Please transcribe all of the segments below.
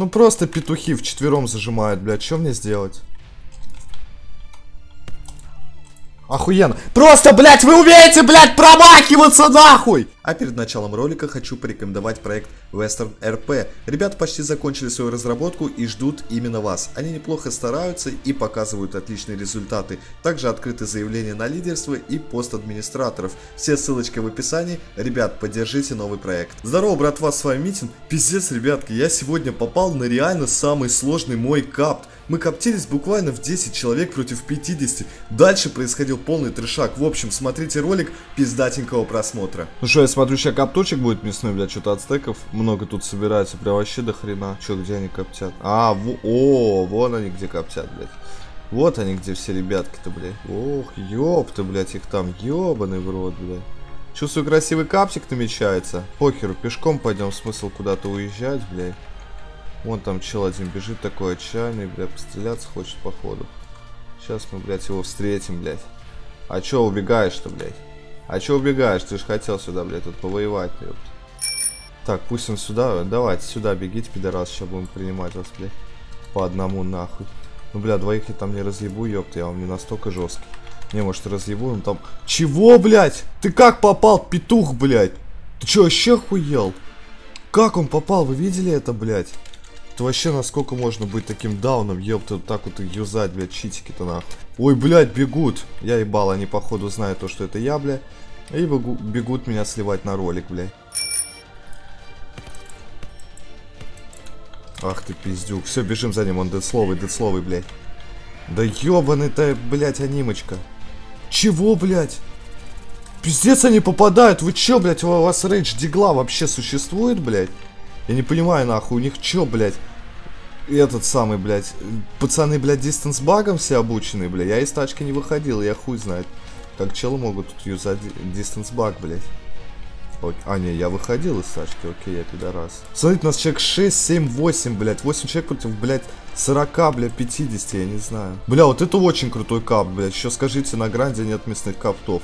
Ну просто петухи вчетвером зажимают, блядь. Что мне сделать? Охуенно. Просто, блядь, вы умеете, блядь, промахиваться нахуй! А перед началом ролика хочу порекомендовать проект Western RP. Ребята почти закончили свою разработку и ждут именно вас. Они неплохо стараются и показывают отличные результаты. Также открыты заявления на лидерство и пост администраторов. Все ссылочки в описании. Ребят, поддержите новый проект. Здорово, братва, с вами Митин. Пиздец, ребятки, я сегодня попал на реально самый сложный мой капт. Мы коптились буквально в 10 человек против 50. Дальше происходил полный трешак. В общем, смотрите ролик, пиздатенького просмотра. Ну что, я смотрю, сейчас копточек будет мясной, блядь, что-то ацтеков. Много тут собирается, прям вообще до хрена. Че, где они коптят? А, вон они где коптят, блядь. Вот они где все ребятки-то, блядь. Ох, ёпта, блядь, их там, ёбаный в рот, блядь. Чувствую, красивый каптик намечается. Похеру, пешком пойдем, смысл куда-то уезжать, блядь. Вон там чел один бежит такой отчаянный, блядь, постреляться хочет походу. Сейчас мы, блядь, его встретим, блядь. А чё убегаешь-то, блядь? А чё убегаешь? Ты же хотел сюда, блядь, тут повоевать, блядь. Так, пусть он сюда, давайте сюда бегите, пидорас, сейчас будем принимать вас, блядь. По одному нахуй. Ну, бля, двоих я там не разъебу, ёпта, я вам не настолько жесткий. Не, может, разъебу, он там... Чего, блядь? Ты как попал, петух, блядь? Ты чё, вообще охуел? Как он попал, вы видели это, блядь? Вообще, насколько можно быть таким дауном, ёпта, вот так вот и юзать, блядь, читики-то нахуй. Ой, блядь, бегут. Я ебал, они, походу, знают то, что это я, блядь. И бегут меня сливать на ролик, блядь. Ах ты, пиздюк. Все, бежим за ним, он дедсловый, блядь. Да ёбаный-то, блядь, анимочка. Чего, блядь? Пиздец, они попадают. Вы чё, блядь, у вас рейдж дигла вообще существует, блядь? Я не понимаю, нахуй, у них чё, блядь, этот самый, блядь, пацаны, блядь, дистанс-багом все обучены, блядь, я из тачки не выходил, я хуй знает, как челы могут тут юзать дистанс-баг, блядь. А, не, я выходил из тачки, окей, я пидорас. Смотрите, у нас человек 6, 7, 8, блядь, 8 человек против, блядь, 40, блядь, 50, я не знаю. Бля, вот это очень крутой кап, блядь, еще скажите, на гранде нет мясных каптов.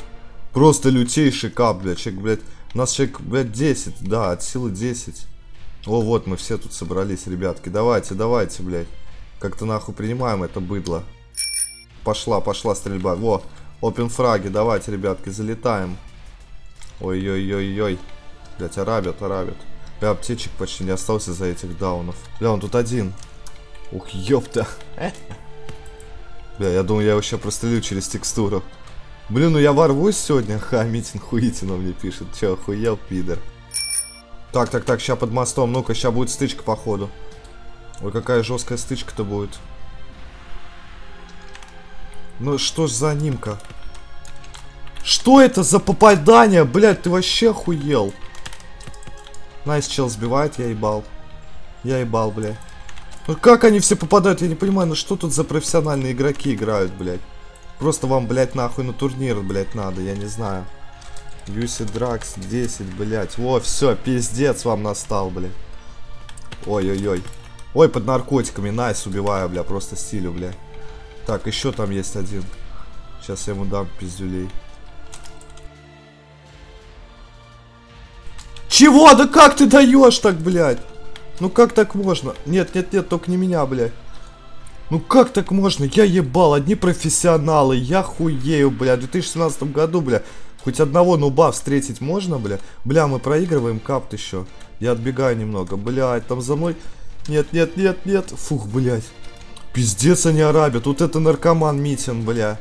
Просто лютейший кап, блядь, человек, блядь, у нас человек, блядь, 10, да, от силы 10. О, вот мы все тут собрались, ребятки. Давайте, блядь. Как-то нахуй принимаем это быдло. Пошла стрельба. Во, опенфраги, давайте, ребятки, залетаем. Ой-ой-ой-ой. Блядь, арабят. Бля, аптечек почти не остался за этих даунов. Бля, он тут один. Ух, ёпта. Бля, я думаю, я его сейчас прострелю через текстуру. Блин, ну я ворвусь сегодня. Ха, Митин хуитина мне пишет. Че, охуел, пидор? Так, сейчас под мостом, ну-ка, сейчас будет стычка, походу. Ой, какая жесткая стычка-то будет. Ну, что ж за нимка? Что это за попадание, блядь, ты вообще охуел? Найс, чел сбивает, я ебал, блядь. Ну, как они все попадают, я не понимаю, ну что тут за профессиональные игроки играют, блядь? Просто вам, блядь, нахуй на турнир, блядь, надо, я не знаю. Юси Дракс 10, блядь. Во, все, пиздец вам настал, блядь. Ой-ой-ой. Ой, под наркотиками. Найс, убиваю, бля, просто стилю, бля. Так, еще там есть один. Сейчас я ему дам пиздюлей. Чего? Да как ты даешь так, блядь? Ну как так можно? Нет, только не меня, блядь. Ну как так можно? Я ебал, одни профессионалы. Я хуею, бля. В 2017 году, бля. Хоть одного нуба встретить можно, бля? Бля, мы проигрываем капт еще. Я отбегаю немного. Блядь, там за мной... Нет. Фух, блядь. Пиздец, они арабят. Вот это наркоман Митин, бля.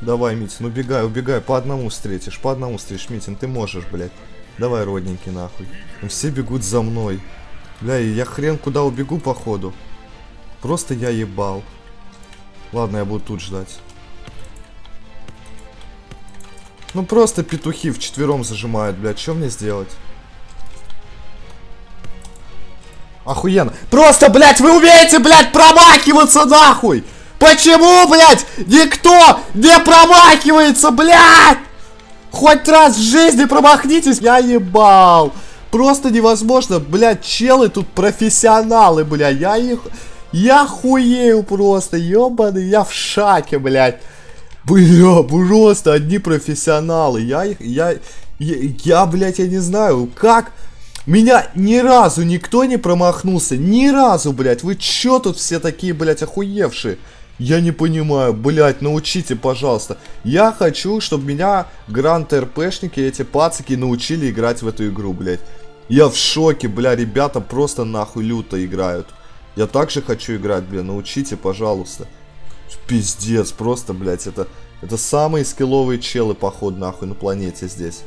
Давай, Митин, убегай. По одному встретишь, Митин, ты можешь, блядь. Давай, родненький, нахуй. Все бегут за мной. Бля, я хрен куда убегу, походу. Просто я ебал. Ладно, я буду тут ждать. Ну просто петухи вчетвером зажимают, блядь. Что мне сделать? Охуенно. Просто, блядь, вы умеете, блядь, промахиваться нахуй! Почему, блядь, никто не промахивается, блядь? Хоть раз в жизни промахнитесь, я ебал. Просто невозможно, блядь, челы тут профессионалы, блядь. Я хуею просто, ебаный, я в шаке, блядь. Бля, просто одни профессионалы. Я, блядь, я не знаю, как Меня ни разу никто не промахнулся. Ни разу, блядь. Вы чё тут все такие, блядь, охуевшие? Я не понимаю, блядь, научите, пожалуйста. Я хочу, чтобы меня Гранд РПшники, эти пацики, научили играть в эту игру, блядь. Я в шоке, бля, ребята просто нахуй люто играют. Я также хочу играть, бля, научите, пожалуйста. Пиздец, просто, блядь, это самые скилловые челы, походу, нахуй, на планете здесь.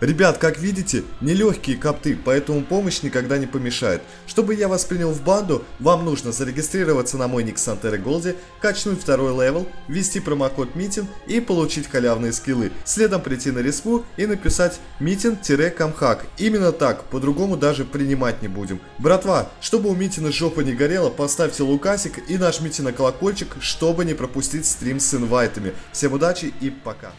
Ребят, как видите, нелегкие копты, поэтому помощь никогда не помешает. Чтобы я вас принял в банду, вам нужно зарегистрироваться на мой ник Santerro_Goldie, качнуть второй левел, ввести промокод митин и получить халявные скиллы. Следом прийти на респу и написать митин-камхак. Именно так, по-другому даже принимать не будем. Братва, чтобы у митина жопа не горела, поставьте лукасик и нажмите на колокольчик, чтобы не пропустить стрим с инвайтами. Всем удачи и пока.